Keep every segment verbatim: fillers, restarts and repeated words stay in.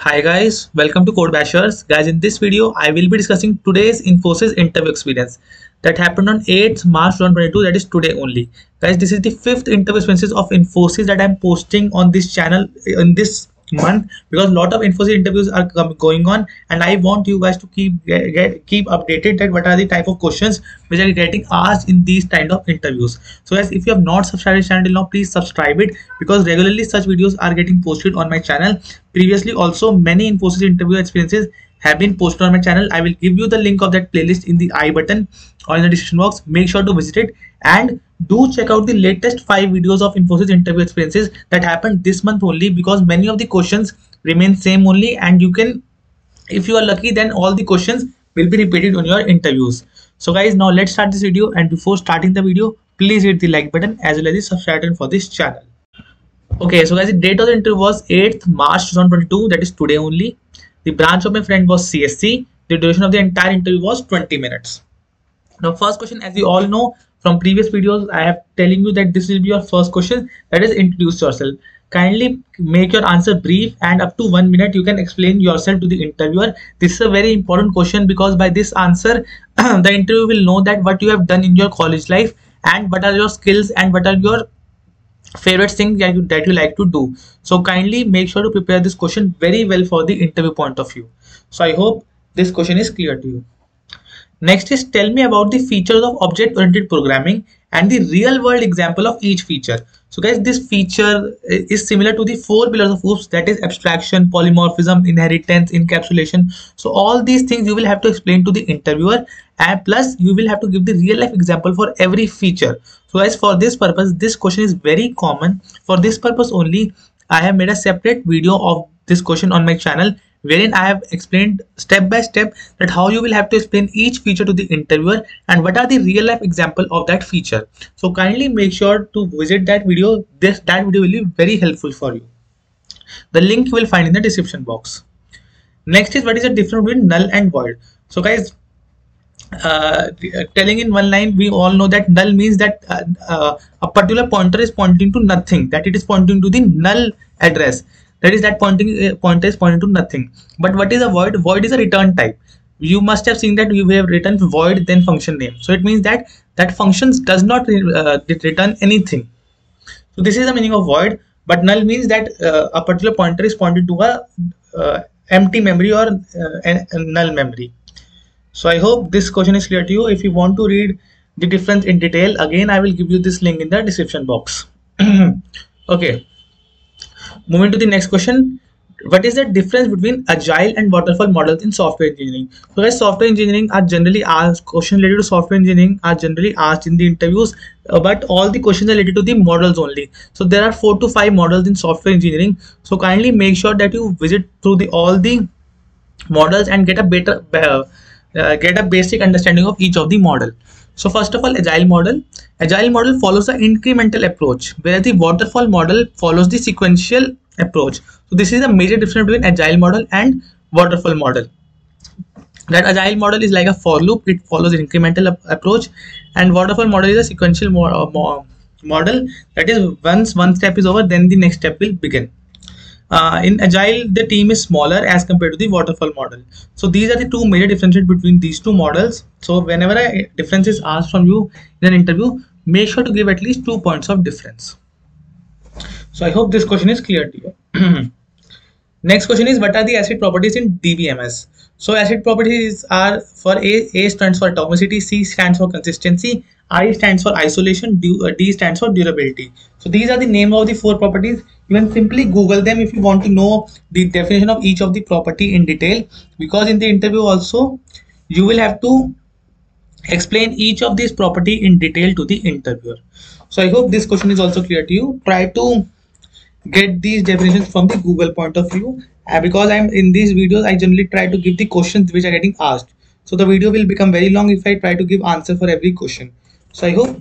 Hi guys, welcome to Code Bashers. Guys, in this video I will be discussing today's Infosys interview experience that happened on eighth March twenty twenty-two, that is today only. Guys, this is the fifth interview experiences of Infosys that I am posting on this channel in this month, because a lot of Infosys interviews are going on and I want you guys to keep get, get keep updated that what are the type of questions which are getting asked in these kind of interviews. So guys, if you have not subscribed to the channel till now, please subscribe it, because regularly such videos are getting posted on my channel. Previously also many Infosys interview experiences have been posted on my channel. I will give you the link of that playlist in the I button or in the description box. Make sure to visit it and do check out the latest five videos of Infosys interview experiences that happened this month only, because many of the questions remain same only, and you can, if you are lucky, then all the questions will be repeated on your interviews. So guys, now let's start this video, and before starting the video, please hit the like button as well as the subscribe button for this channel. Okay, so guys, the date of the interview was eighth March twenty twenty-two, that is today only. The branch of my friend was C S C. The duration of the entire interview was twenty minutes. Now first question, as you all know from previous videos, I have telling you that this will be your first question, that is introduce yourself. Kindly make your answer brief and up to one minute you can explain yourself to the interviewer. This is a very important question, because by this answer the interviewer will know that what you have done in your college life and what are your skills and what are your favorite thing that you, that you like to do. So kindly make sure to prepare this question very well for the interview point of view. So I hope this question is clear to you. Next is, tell me about the features of object oriented programming and the real world example of each feature. So guys, this feature is similar to the four pillars of OOPS, that is abstraction, polymorphism, inheritance, encapsulation. So all these things you will have to explain to the interviewer, and plus you will have to give the real life example for every feature. So guys, for this purpose, this question is very common. For this purpose only, I have made a separate video of this question on my channel, wherein I have explained step by step that how you will have to explain each feature to the interviewer and what are the real life example of that feature. So kindly make sure to visit that video. This that video will be very helpful for you. The link you will find in the description box. Next is, what is the difference between null and void? So guys, uh, telling in one line, we all know that null means that uh, uh, a particular pointer is pointing to nothing, that it is pointing to the null address. That is, that pointing uh, pointer is pointing to nothing. But what is a void? Void is a return type. You must have seen that you have written void then function name. So it means that that functions does not uh, return anything. So this is the meaning of void. But null means that uh, a particular pointer is pointed to a uh, empty memory or uh, a null memory. So I hope this question is clear to you. If you want to read the difference in detail, again I will give you this link in the description box. Okay. Moving to the next question, what is the difference between agile and waterfall models in software engineering? So guys, software engineering are generally asked, questions related to software engineering are generally asked in the interviews, uh, but all the questions are related to the models only. So there are four to five models in software engineering. So kindly make sure that you visit through the all the models and get a better, uh, uh, get a basic understanding of each of the model. So first of all, agile model. Agile model follows the incremental approach, whereas the waterfall model follows the sequential approach. So this is the major difference between agile model and waterfall model. That agile model is like a for loop, it follows an incremental ap approach, and waterfall model is a sequential mo mo model. That is, once one step is over, then the next step will begin. Uh, in agile, the team is smaller as compared to the waterfall model. So these are the two major differences between these two models. So whenever a difference is asked from you in an interview, make sure to give at least two points of difference. So I hope this question is clear to you. Next question is, what are the ACID properties in D B M S? So ACID properties are, for A, A stands for atomicity, C stands for consistency, I stands for isolation, D stands for durability. So these are the name of the four properties. You can simply Google them if you want to know the definition of each of the property in detail, because in the interview also you will have to explain each of these property in detail to the interviewer. So I hope this question is also clear to you. Try to get these definitions from the Google point of view, uh, because I'm in these videos I generally try to give the questions which are getting asked. So the video will become very long if I try to give answer for every question. So I hope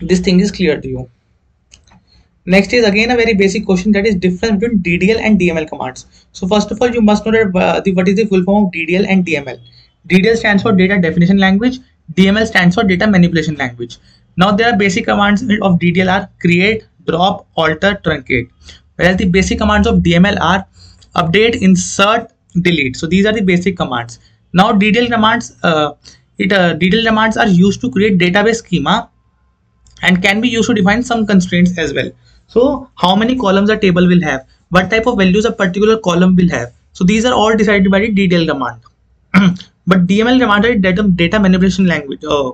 this thing is clear to you. Next is again a very basic question, that is difference between D D L and D M L commands. So first of all, you must know that uh, the, what is the full form of D D L and D M L. D D L stands for data definition language. D M L stands for data manipulation language. Now there are basic commands of D D L are create, drop, alter, truncate. Whereas the basic commands of D M L are update, insert, delete. So these are the basic commands. Now D D L commands, uh, it uh, D D L commands are used to create database schema and can be used to define some constraints as well. So how many columns a table will have, what type of values a particular column will have. So these are all decided by the D D L command. But D M L command is data, data manipulation language, uh,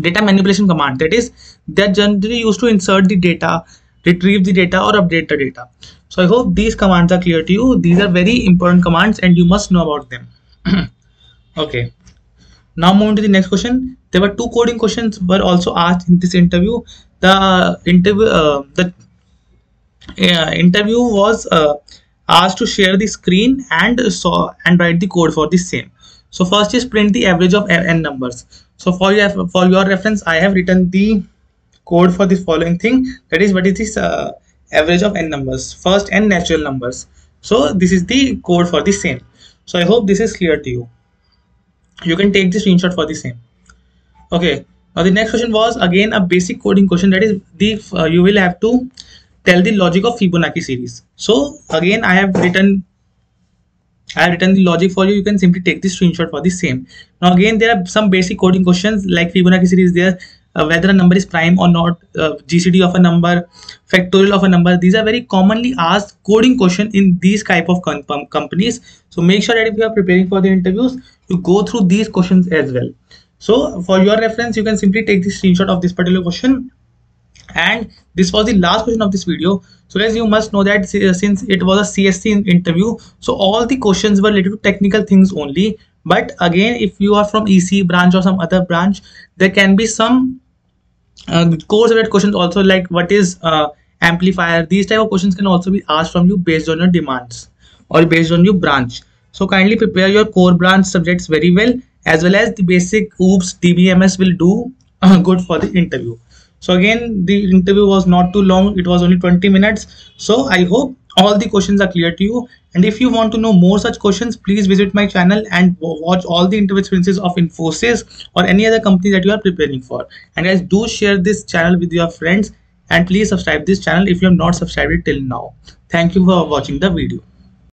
data manipulation command. That is, they are generally used to insert the data, retrieve the data, or update the data. So I hope these commands are clear to you. These are very important commands and you must know about them. Okay. Now moving to the next question. There were two coding questions were also asked in this interview. The interview, uh, the uh, interview was uh, asked to share the screen and saw and write the code for the same. So first is print the average of n numbers. So for your for your reference, I have written the code for the following thing. That is, what is this uh, average of n numbers? First n natural numbers. So this is the code for the same. So I hope this is clear to you. You can take the screenshot for the same. Okay. Now the next question was again a basic coding question. That is, the uh, you will have to tell the logic of Fibonacci series. So again, I have written, I have written the logic for you. You can simply take the screenshot for the same. Now again, there are some basic coding questions like Fibonacci series. There, uh, whether a number is prime or not, uh, G C D of a number, factorial of a number. These are very commonly asked coding question in these type of com companies. So make sure that if you are preparing for the interviews, you go through these questions as well. So for your reference, you can simply take the screenshot of this particular question. And this was the last question of this video. So as you must know that since it was a C S C interview, so all the questions were related to technical things only. But again, if you are from E C branch or some other branch, there can be some uh, course-related questions also, like what is uh, amplifier. These type of questions can also be asked from you based on your demands or based on your branch. So kindly prepare your core branch subjects very well, as well as the basic O O P S, D B M S will do uh, good for the interview. So again, the interview was not too long. It was only twenty minutes. So I hope all the questions are clear to you. And if you want to know more such questions, please visit my channel and watch all the interview experiences of Infosys or any other company that you are preparing for. And guys, do share this channel with your friends and please subscribe this channel if you have not subscribed it till now. Thank you for watching the video.